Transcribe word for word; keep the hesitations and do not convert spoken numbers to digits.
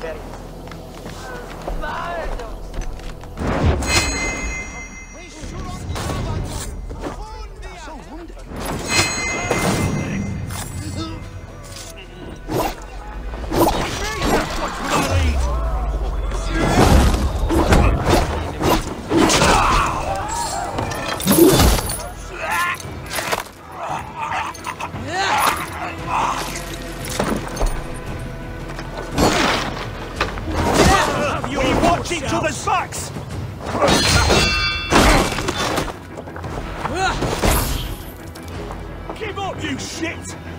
Barry. Each other's backs! Give up, you shit!